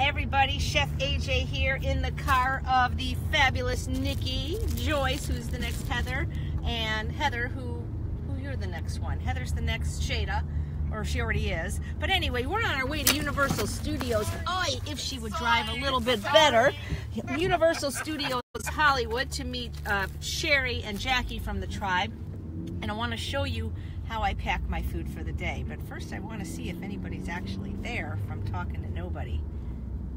everybody, Chef AJ here in the car of the fabulous Nikki Joyce, who's the next Heather, and Heather, who you're the next one. Heather's the next Shada, or she already is. But anyway, we're on our way to Universal Studios. Oy, if she would drive a little bit better. Universal Studios Hollywood to meet Sherry and Jackie from the tribe. And I want to show you how I pack my food for the day. But first I want to see if anybody's actually there from talking to nobody.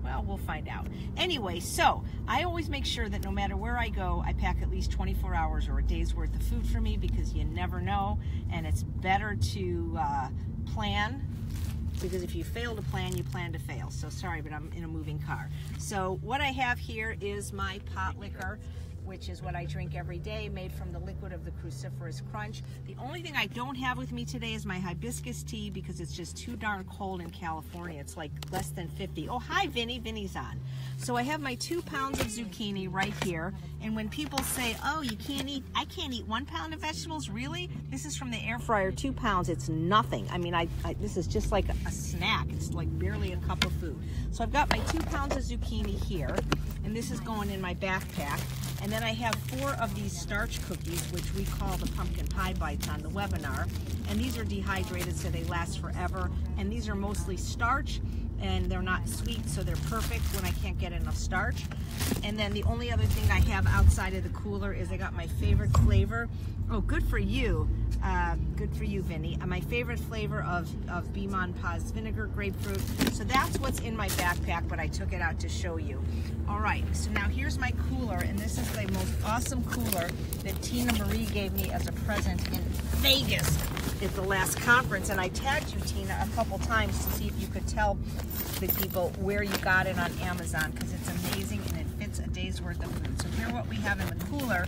Well, we'll find out. Anyway, so I always make sure that no matter where I go, I pack at least 24 hours or a day's worth of food for me, because you never know, and it's better to plan, because if you fail to plan, you plan to fail. So sorry, but I'm in a moving car. So what I have here is my pot liquor, which is what I drink every day, made from the liquid of the cruciferous crunch. The only thing I don't have with me today is my hibiscus tea, because it's just too darn cold in California. It's like less than 50. Oh, hi, Vinny. Vinny's on. So I have my 2 pounds of zucchini right here. And when people say, oh, you can't eat, I can't eat 1 pound of vegetables, really? This is from the air fryer, 2 pounds. It's nothing. I mean, this is just like a snack. It's like barely a cup of food. So I've got my 2 pounds of zucchini here, and this is going in my backpack. And then I have 4 of these starch cookies, which we call the pumpkin pie bites on the webinar. And these are dehydrated, so they last forever. And these are mostly starch, and they're not sweet, so they're perfect when I can't get enough starch. And then the only other thing I have outside of the cooler is I got my favorite flavor. Oh, good for you. Good for you, Vinny. My favorite flavor of Bimon Paz vinegar grapefruit. So that's what's in my backpack, but I took it out to show you. All right, so now here's my cooler, and this is the most awesome cooler that Tina Marie gave me as a present in Vegas at the last conference. And I tagged you, Tina, a couple times to see if you could tell the people where you got it on Amazon, because it's amazing and it fits a day's worth of food. So here what we have in the cooler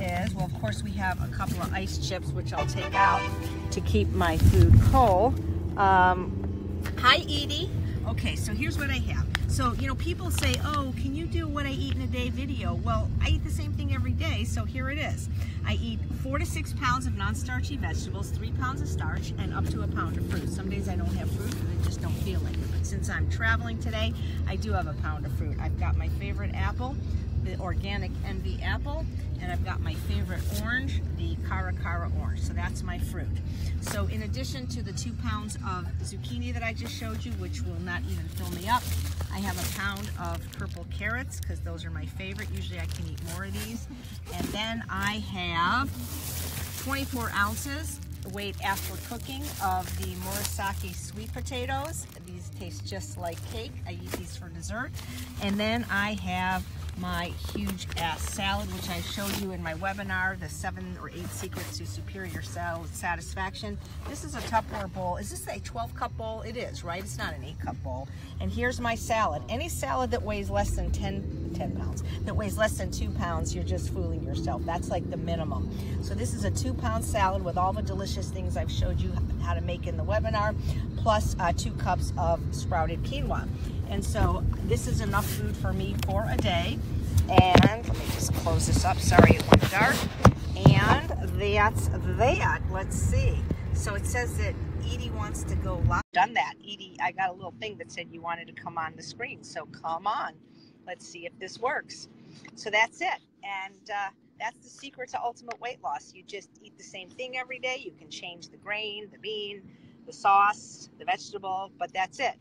is, well, of course we have a couple of ice chips, which I'll take out to keep my food cold. Hi, Edie. Okay, so here's what I have. So, you know, people say, oh, can you do what I eat in a day video? Well, I eat the same thing every day, so here it is. I eat 4 to 6 pounds of non-starchy vegetables, 3 pounds of starch, and up to a pound of fruit. Some days I don't have fruit because I just don't feel like it. But since I'm traveling today, I do have a pound of fruit. I've got my favorite apple, the organic Envy apple, and I've got my favorite orange, the Cara Cara orange. So that's my fruit. So in addition to the 2 pounds of zucchini that I just showed you, which will not even fill me up, I have a pound of purple carrots, because those are my favorite. Usually I can eat more of these. And then I have 24 ounces, weight after cooking, of the Murasaki sweet potatoes. These taste just like cake. I eat these for dessert. And then I have my huge ass salad, which I showed you in my webinar, the 7 or 8 secrets to superior salad satisfaction. This is a Tupperware bowl. Is this a 12 cup bowl? It is, right? It's not an 8 cup bowl. And here's my salad. Any salad that weighs less than 10 pounds, that weighs less than 2 pounds, you're just fooling yourself. That's like the minimum. So this is a 2 pound salad with all the delicious things I've showed you how to make in the webinar, plus 2 cups of sprouted quinoa. And so this is enough food for me for a day. And let me just close this up. Sorry, it went dark. And that's that. Let's see. So it says that Edie wants to go live. Done that. Edie, I got a little thing that said you wanted to come on the screen. So come on. Let's see if this works. So that's it. And that's the secret to ultimate weight loss. You just eat the same thing every day. You can change the grain, the bean, the sauce, the vegetable, but that's it.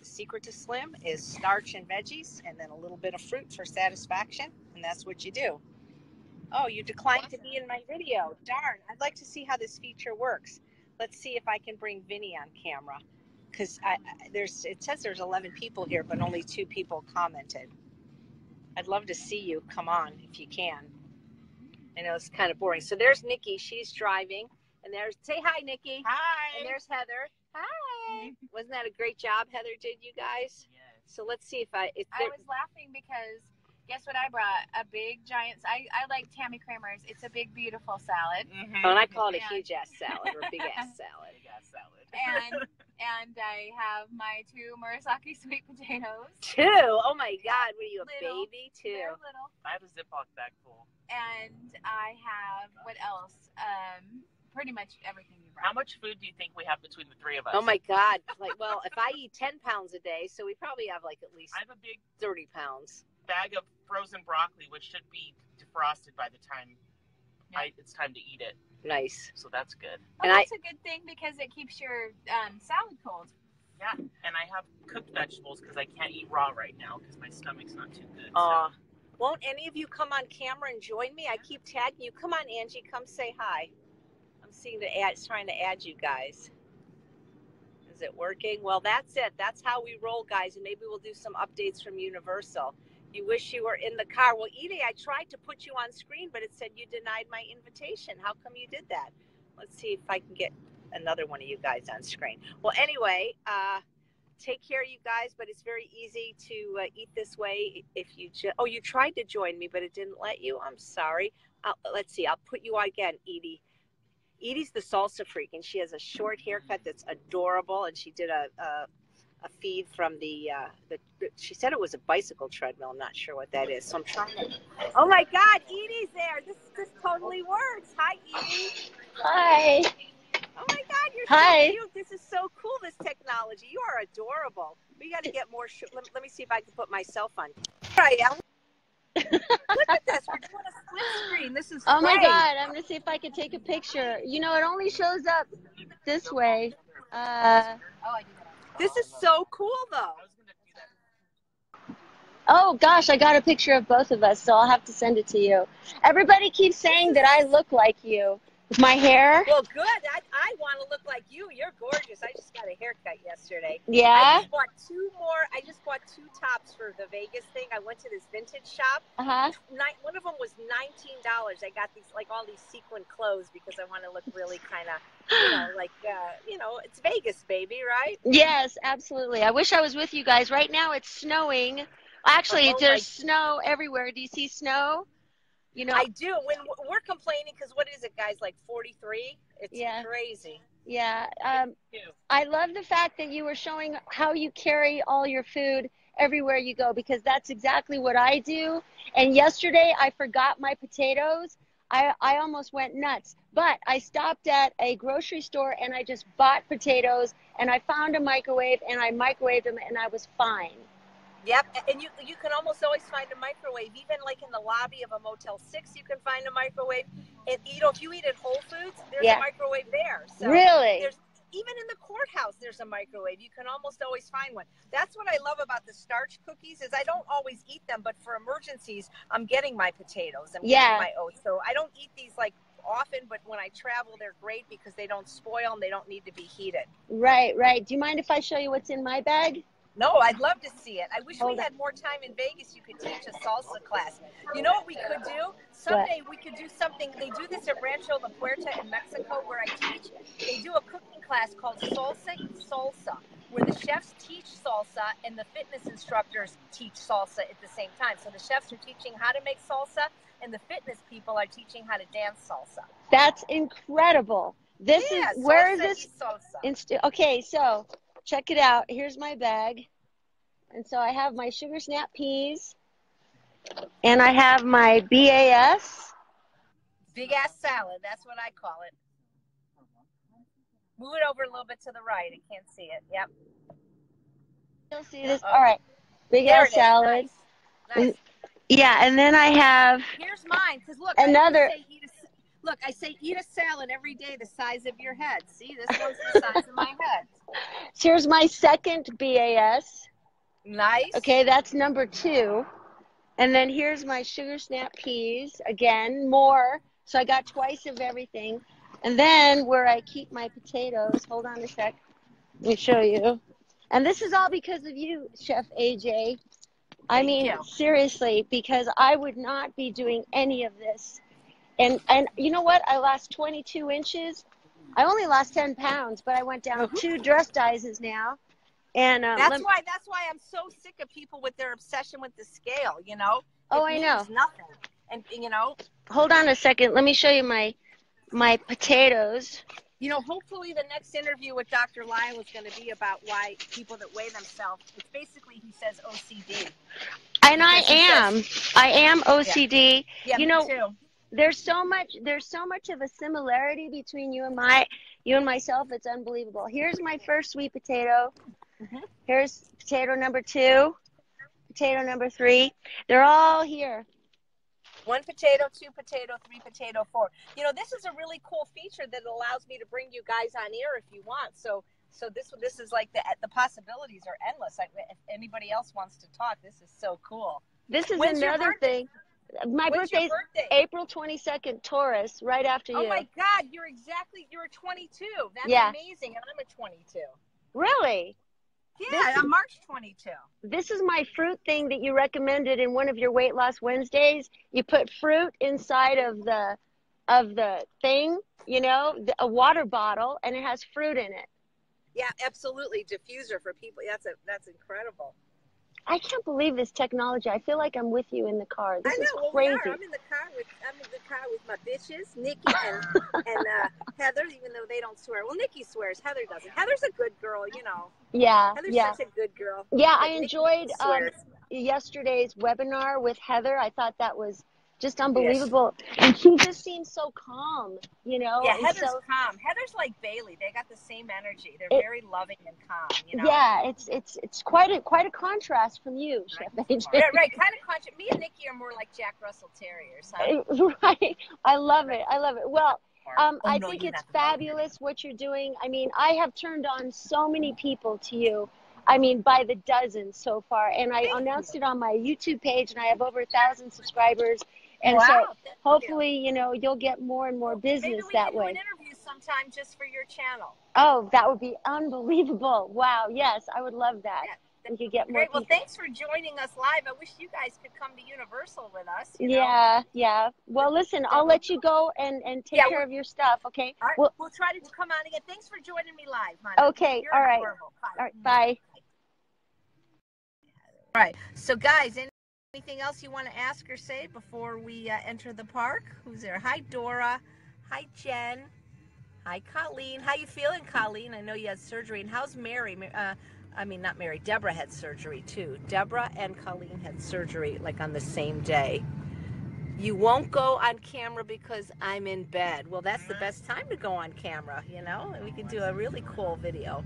The secret to slim is starch and veggies, and then a little bit of fruit for satisfaction, and that's what you do. Oh, you declined awesome to be in my video. Darn, I'd like to see how this feature works. Let's see if I can bring Vinny on camera, because it says there's 11 people here, but only 2 people commented. I'd love to see you. Come on, if you can. I know it's kind of boring. So there's Nikki. She's driving. And there's, say hi, Nikki. Hi. And there's Heather. Hi. Wasn't that a great job Heather did, you guys? Yes. So let's see if I was laughing because guess what I brought? A big giant, I like Tammy Kramer's. It's a big, beautiful salad. Mm-hmm. Oh, and I call it a huge ass salad or a big ass salad. Big ass salad. And I have my 2 Murasaki sweet potatoes. 2? Oh my God, what are you, a little baby? 2. Little. I have a Ziploc bag full. And I have, what else? pretty much everything you brought. How much food do you think we have between the three of us? Oh my God. Like, well, if I eat 10 pounds a day, so we probably have like at least I have a big 30 pounds bag of frozen broccoli, which should be defrosted by the time it's time to eat it. Nice. So that's good. Well, and that's a good thing because it keeps your salad cold. Yeah, and I have cooked vegetables because I can't eat raw right now because my stomach's not too good. So. Won't any of you come on camera and join me? I keep tagging you. Come on, Angie. Come say hi. I'm seeing the ads, trying to add you guys. Is it working? Well, that's it. That's how we roll, guys, and maybe we'll do some updates from Universal. You wish you were in the car. Well, Edie, I tried to put you on screen, but it said you denied my invitation. How come you did that? Let's see if I can get another one of you guys on screen. Well, anyway, take care, you guys, but it's very easy to eat this way if you just... Oh, you tried to join me, but it didn't let you. I'm sorry. Let's see. I'll put you on again, Edie. Edie's the salsa freak, and she has a short haircut that's adorable, and she did a feed from the... She said it was a bicycle treadmill. I'm not sure what that is, so I'm trying to... Oh, my God. Edie's there. This totally works. Hi, Edie. Hi. Oh my God, you're so cute. This is so cool, this technology. You are adorable. We got to get more. Let me see if I can put myself on. All right, look at this. We're doing a split screen. This is oh great. My God, I'm going to see if I can take a picture. You know, it only shows up this way. This is so cool, though. Oh, gosh, I got a picture of both of us, so I'll have to send it to you. Everybody keeps saying that I look like you. My hair? Well, good. I want to look like you. You're gorgeous. I just got a haircut yesterday. Yeah? I just bought two tops for the Vegas thing. I went to this vintage shop. Uh-huh. One of them was $19. I got these, like, all these sequin clothes because I want to look really kind of, you know, like, you know, it's Vegas, baby, right? Yes, absolutely. I wish I was with you guys. Right now it's snowing. Actually, there's snow everywhere. Do you see snow? You know, I do. When we're complaining, because what is it, guys? Like 43? It's crazy. Yeah. I love the fact that you were showing how you carry all your food everywhere you go, because that's exactly what I do. And yesterday, I forgot my potatoes. I almost went nuts. But I stopped at a grocery store, and I just bought potatoes, and I found a microwave, and I microwaved them, and I was fine. Yep, and you can almost always find a microwave. Even like in the lobby of a Motel 6, you can find a microwave. And you know, if you eat at Whole Foods, there's a microwave there. So really? Even in the courthouse, there's a microwave. You can almost always find one. That's what I love about the starch cookies is I don't always eat them, but for emergencies, I'm getting my potatoes. I'm getting my oats. So I don't eat these like often, but when I travel, they're great because they don't spoil and they don't need to be heated. Right, right. Do you mind if I show you what's in my bag? No, I'd love to see it. I wish we had more time in Vegas. You could teach a salsa class. You know what we could do? Someday we could do something. They do this at Rancho La Puerta in Mexico where I teach. They do a cooking class called salsa, where the chefs teach salsa and the fitness instructors teach salsa at the same time. So the chefs are teaching how to make salsa and the fitness people are teaching how to dance salsa. That's incredible. This is, where is this? Salsa. Okay, so... Check it out. Here's my bag. And so I have my sugar snap peas. And I have my BAS. Big ass salad. That's what I call it. Move it over a little bit to the right. I can't see it. Yep. You'll see this. All right. Big ass salad. Nice. Yeah. And then I have. Here's mine. Because look. Another. Look, I say eat a salad every day the size of your head. See, this one's the size of my head. Here's my second BAS. Nice. Okay, that's number 2. And then here's my sugar snap peas. Again, more. So I got twice of everything. And then where I keep my potatoes. Hold on a sec. Let me show you. And this is all because of you, Chef AJ. I mean, seriously, because I would not be doing any of this. And you know what? I lost 22 inches. I only lost 10 pounds, but I went down 2 dress sizes now. And that's why I'm so sick of people with their obsession with the scale, you know? Oh, I know. It means nothing. And, you know. Hold on a second. Let me show you my potatoes. You know, hopefully the next interview with Dr. Lyon was going to be about why people that weigh themselves, it's basically he says OCD. And I am. I am OCD. Yeah. You know, me too. There's so much of a similarity between you and myself. It's unbelievable. Here's my first sweet potato. Here's potato number 2, potato number 3. They're all here. 1 potato, 2 potato, 3 potato, 4. You know, this is a really cool feature that allows me to bring you guys on air if you want. So this is like the possibilities are endless. If anybody else wants to talk, this is so cool. This is another thing. My birthday's April 22nd, Taurus, right after you. Oh my God, you're 22. That's amazing, and I'm a 22. Really? Yeah, I'm March 22. This is my fruit thing that you recommended in one of your Weight Loss Wednesdays. You put fruit inside of the thing, you know, a water bottle, and it has fruit in it. Yeah, absolutely. Diffuser for people. That's incredible. I can't believe this technology. I feel like I'm with you in the car. This is crazy. I know. I'm in the car with my bitches, Nikki and Heather. Even though they don't swear, well, Nikki swears. Heather doesn't. Heather's a good girl, you know. Yeah. Heather's such a good girl. Yeah, but I enjoyed yesterday's webinar with Heather. I thought that was just unbelievable, and she just seems so calm, you know. Yeah, Heather's so calm. Heather's like Bailey; they got the same energy. They're very loving and calm, you know. Yeah, it's quite a contrast from you, Chef AJ. Right, kind of contrast. Me and Nikki are more like Jack Russell Terriers, huh? Right. I love it. Well, I think it's fabulous what you're doing. I mean, I have turned on so many people to you. I mean, by the dozens so far, and I announced it on my YouTube page, and I have over 1,000 subscribers. And so hopefully, you know, you'll get more and more business that way. Maybe we can do an interview sometime just for your channel. Oh, that would be unbelievable. Wow. Yes, I would love that. Yeah. We could get more people. Well, thanks for joining us live. I wish you guys could come to Universal with us. You know? Well, listen, I'll let you go and take care of your stuff, okay? All right. We'll try to come on again. Thanks for joining me live, Monica. Okay. All right. All right. Bye. All right. So, guys, anything else you want to ask or say before we enter the park? Who's there? Hi, Dora. Hi, Jen. Hi, Colleen. How you feeling, Colleen? I know you had surgery. And how's Mary? Deborah had surgery, too. Deborah and Colleen had surgery, like, on the same day. You won't go on camera because I'm in bed. Well, that's the best time to go on camera, you know? And we can do a really cool video.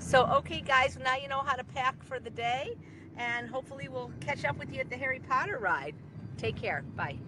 So, okay, guys, now you know how to pack for the day. And hopefully we'll catch up with you at the Harry Potter ride. Take care. Bye.